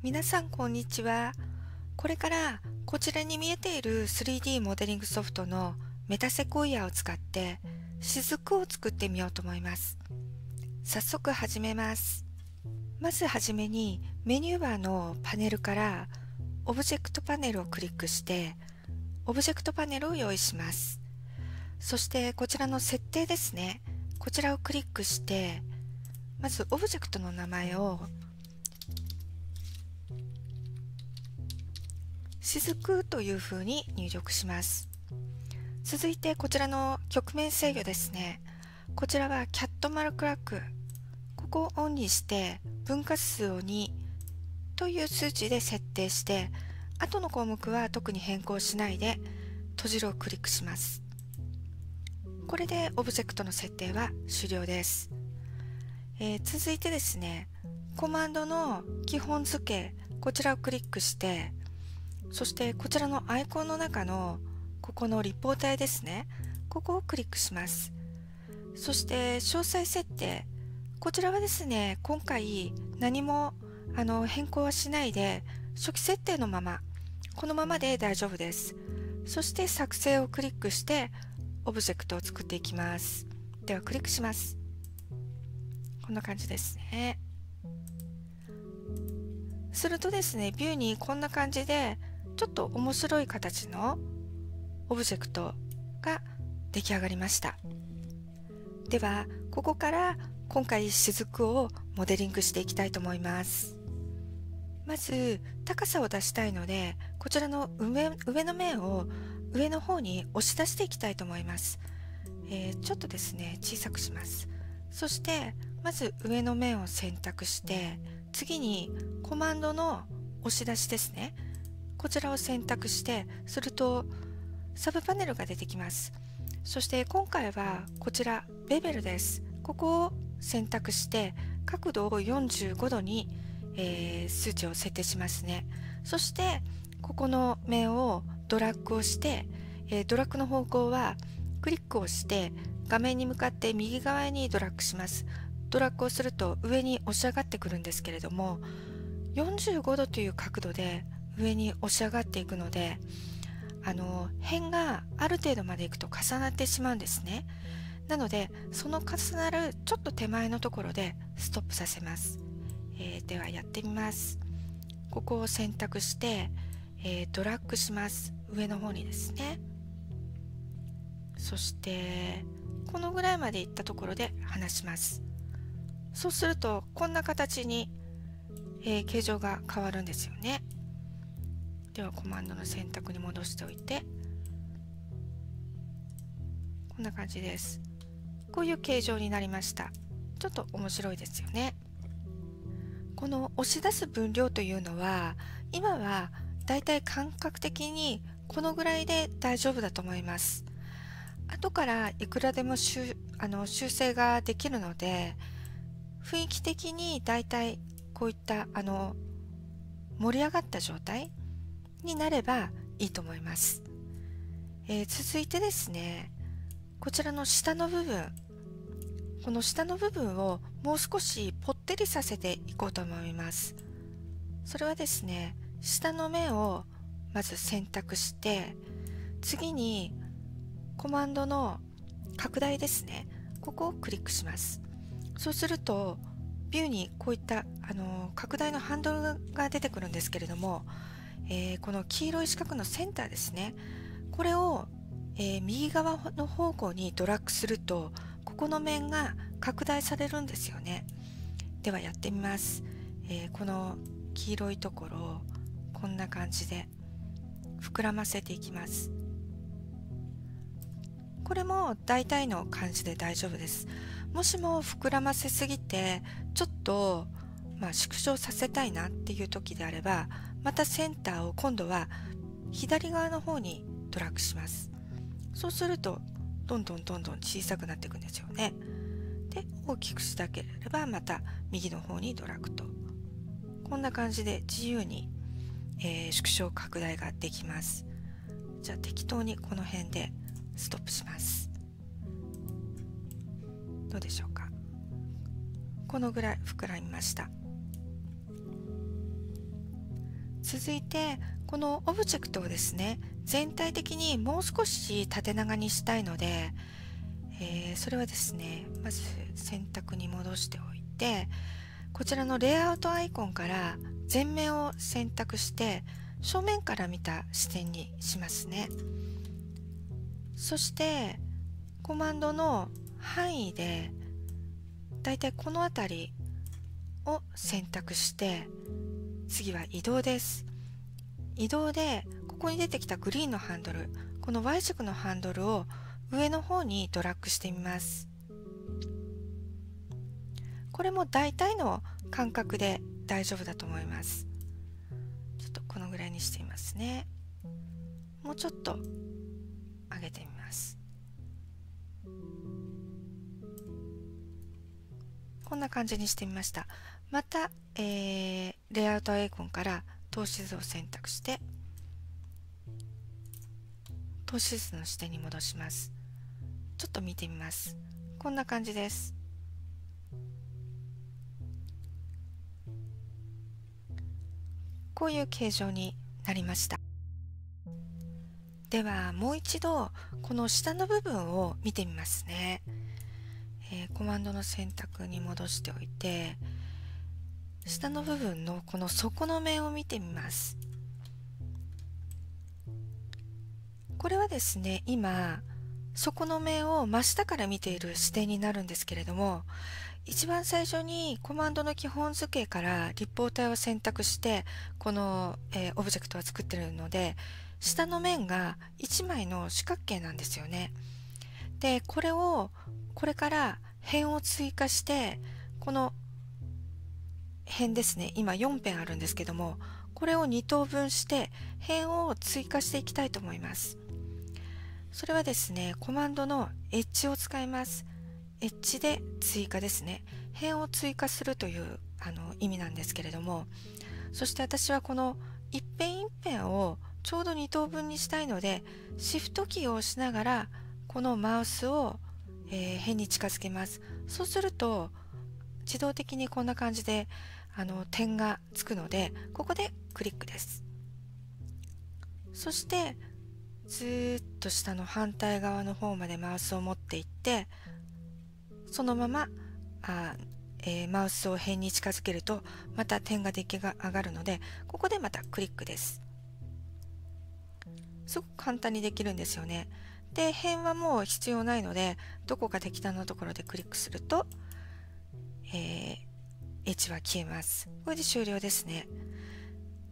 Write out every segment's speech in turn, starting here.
皆さんこんにちは。これからこちらに見えている 3D モデリングソフトのメタセコイアを使って雫を作ってみようと思います。早速始めます。まずはじめにメニューバーのパネルからオブジェクトパネルをクリックしてオブジェクトパネルを用意します。そしてこちらの設定ですね、こちらをクリックして、まずオブジェクトの名前を雫というふうに入力します。続いてこちらの局面制御ですね、こちらはキャットマルクラック、ここをオンにして分割数を2という数値で設定して、後の項目は特に変更しないで閉じるをクリックします。これでオブジェクトの設定は終了です。続いてですね、コマンドの基本付け、こちらをクリックして、そしてこちらのアイコンの中のここの立方体ですね、ここをクリックします。そして詳細設定、こちらはですね、今回何も変更はしないで初期設定のまま、このままで大丈夫です。そして作成をクリックしてオブジェクトを作っていきます。ではクリックします。こんな感じですね。するとですね、ビューにこんな感じでちょっと面白い形のオブジェクトが出来上がりました。ではここから今回雫をモデリングしていきたいと思います。まず高さを出したいので、こちらの上の面を上の方に押し出していきたいと思います。ちょっとですね小さくします。そしてまず上の面を選択して、次にコマンドの押し出しですね、こちらを選択して、するとサブパネルが出てきます。そして今回はこちらベベルです。ここを選択して角度を45度に、数値を設定しますね。そしてここの面をドラッグをして、ドラッグの方向はクリックをして画面に向かって右側にドラッグします。ドラッグをすると上に押し上がってくるんですけれども、45度という角度で上に押し上がっていくので、辺がある程度までいくと重なってしまうんですね。なのでその重なるちょっと手前のところでストップさせます。ではやってみます。ここを選択して、ドラッグします。上の方にですね。そしてこのぐらいまでいったところで離します。そうするとこんな形に、形状が変わるんですよね。ではコマンドの選択に戻しておいて、こんな感じです。こういう形状になりました。ちょっと面白いですよね。この押し出す分量というのは、今はだいたい感覚的にこのぐらいで大丈夫だと思います。後からいくらでも修正ができるので、雰囲気的にだいたいこういった盛り上がった状態になればいいと思います。続いてですね、こちらの下の部分、この下の部分をもう少しぽってりさせていこうと思います。それはですね、下の面をまず選択して、次にコマンドの拡大ですね、ここをクリックします。そうするとビューにこういった拡大のハンドルが出てくるんですけれども、この黄色い四角のセンターですね、これを、右側の方向にドラッグするとここの面が拡大されるんですよね。ではやってみます。この黄色いところをこんな感じで膨らませていきます。これも大体の感じで大丈夫です。もしも膨らませすぎてちょっと、縮小させたいなっていう時であれば、またセンターを今度は左側の方にドラッグします。そうするとどんどん小さくなっていくんですよね。で大きくしたければまた右の方にドラッグと、こんな感じで自由に、縮小拡大ができます。じゃあ適当にこの辺でストップします。どうでしょうか。このぐらい膨らみました。続いてこのオブジェクトをですね、全体的にもう少し縦長にしたいので、それはですね、まず選択に戻しておいて、こちらのレイアウトアイコンから全面を選択して正面から見た視点にしますね。そしてコマンドの範囲でだいたいこの辺りを選択して、次は移動です。移動でここに出てきたグリーンのハンドル、この Y 軸のハンドルを上の方にドラッグしてみます。これも大体の間隔で大丈夫だと思います。ちょっとこのぐらいにしていますね。もうちょっと上げてみます。こんな感じにしてみました。また、レイアウトアイコンから透視図を選択して透視図の視点に戻します。ちょっと見てみます。こんな感じです。こういう形状になりました。ではもう一度この下の部分を見てみますね。コマンドの選択に戻しておいて、下の部分のこの底の面を見てみます。これはですね、今底の面を真下から見ている視点になるんですけれども、一番最初にコマンドの基本図形から立方体を選択してこの、オブジェクトは作ってるので、下の面が1枚の四角形なんですよね。でこれをこれから辺を追加して、この辺ですね、今4辺あるんですけども、これを2等分して辺を追加していきたいと思います。それはですね、コマンドのエッジを使います。エッジで追加ですね、辺を追加するという意味なんですけれども、そして私はこの一辺一辺をちょうど2等分にしたいので、シフトキーを押しながらこのマウスを、辺に近づけます。そうすると自動的にこんな感じで点がつくので、ここでクリックです。そしてずっと下の反対側の方までマウスを持っていって、そのままマウスを辺に近づけるとまた点が出来が上がるので、ここでまたクリックです。すごく簡単にできるんですよね。で辺はもう必要ないので、どこか適当なところでクリックすると、エッジは消えます。これで終了ですね。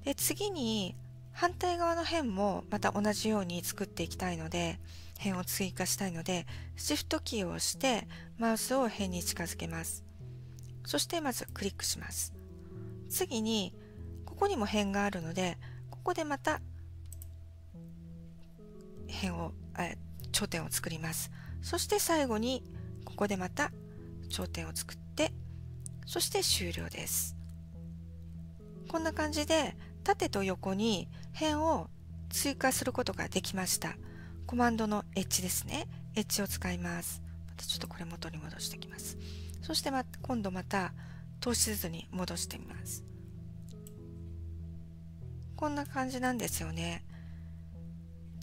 で次に反対側の辺もまた同じように作っていきたいので、辺を追加したいので、シフトキーを押してマウスを辺に近づけます。そしてまずクリックします。次にここにも辺があるので、ここでまた辺を頂点を作ります。そして最後にここでまた頂点を作って、そして終了です。こんな感じで縦と横に辺を追加することができました。コマンドのエッジですね、エッジを使います。またちょっとこれ元に戻してきます。そして今度また透視図に戻してみます。こんな感じなんですよね。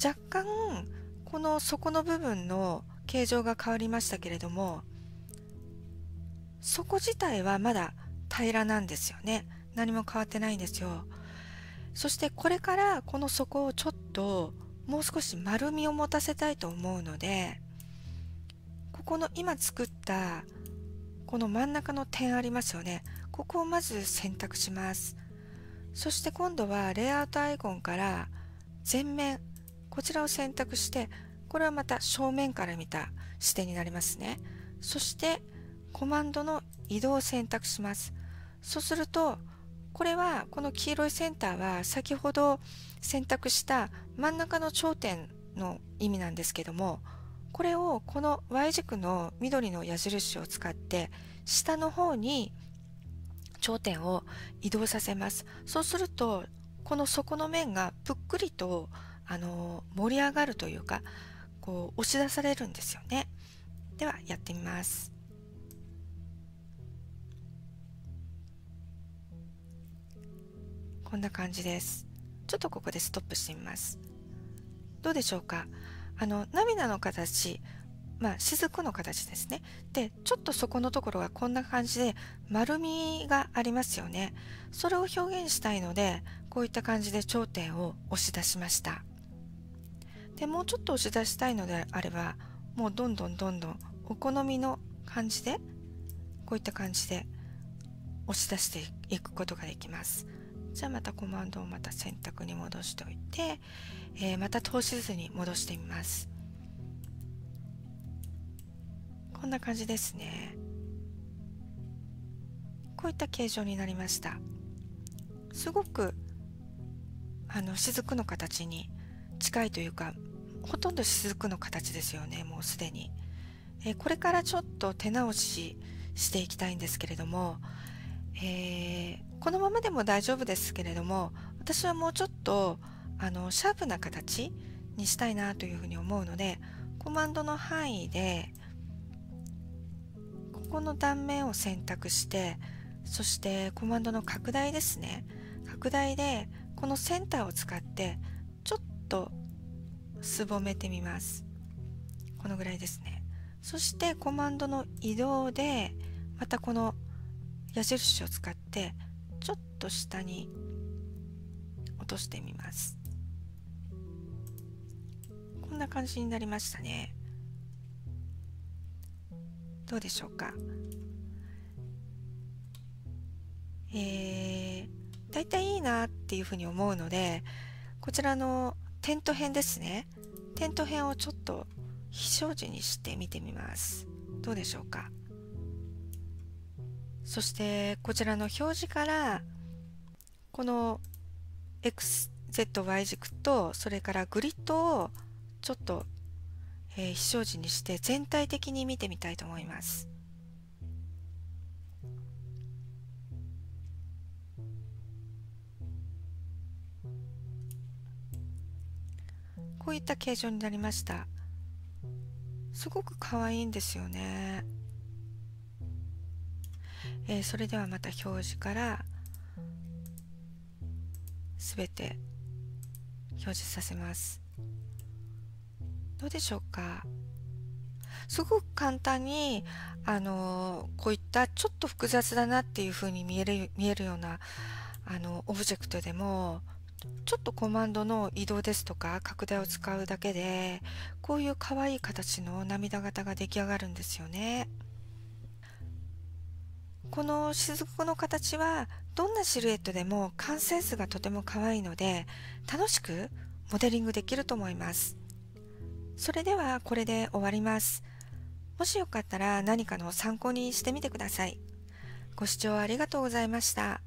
若干この底の部分の形状が変わりましたけれども、底自体はまだ平らなんですよね。何も変わってないんですよ。そしてこれからこの底をちょっともう少し丸みを持たせたいと思うので、ここの今作ったこの真ん中の点ありますよね。ここをまず選択します。そして今度はレイアウトアイコンから全面、こちらを選択して、これはまた正面から見た視点になりますね。そしてコマンドの移動を選択します。そうするとこれはこの黄色いセンターは先ほど選択した真ん中の頂点の意味なんですけども、これをこの Y 軸の緑の矢印を使って下の方に頂点を移動させます。そうするとこの底の面がぷっくりと盛り上がるというか、こう押し出されるんですよね。ではやってみます。ここんな感じです。ちょっとここでストップしてみます。どうでしょうか。涙の形、雫の形ですね。で、ちょっとそこのところがこんな感じで丸みがありますよね。それを表現したいので、こういった感じで頂点を押し出しました。で、もうちょっと押し出したいのであれば、もうどんどんどんどんお好みの感じで、こういった感じで押し出していくことができます。じゃあまたコマンドをまた選択に戻しておいて、また通し図に戻してみます。こんな感じですね。こういった形状になりました。すごく雫の形に近いというか、ほとんど雫の形ですよね、もうすでに。これからちょっと手直ししていきたいんですけれども、このままでも大丈夫ですけれども、私はもうちょっとシャープな形にしたいなというふうに思うので、コマンドの範囲でここの断面を選択して、そしてコマンドの拡大ですね、拡大でこのセンターを使ってちょっとすぼめてみます。このぐらいですね。そしてコマンドの移動でまたこの矢印を使ってちょっと下に落としてみます。こんな感じになりましたね。どうでしょうか。だいたいいいなっていうふうに思うので、こちらの点と辺ですね、点と辺をちょっと非表示にして見てみます。どうでしょうか。そしてこちらの表示からこの XZY 軸と、それからグリッドをちょっと非表示にして全体的に見てみたいと思います。こういった形状になりました。すごく可愛いんですよね。それではまた表示から全て表示させます。どうでしょうか。すごく簡単にこういったちょっと複雑だなっていうふうに見えるようなオブジェクトでも、ちょっとコマンドの移動ですとか拡大を使うだけで、こういう可愛い形の涙型が出来上がるんですよね。この雫の形はどんなシルエットでも完成図がとても可愛いので、楽しくモデリングできると思います。それではこれで終わります。もしよかったら何かの参考にしてみてください。ご視聴ありがとうございました。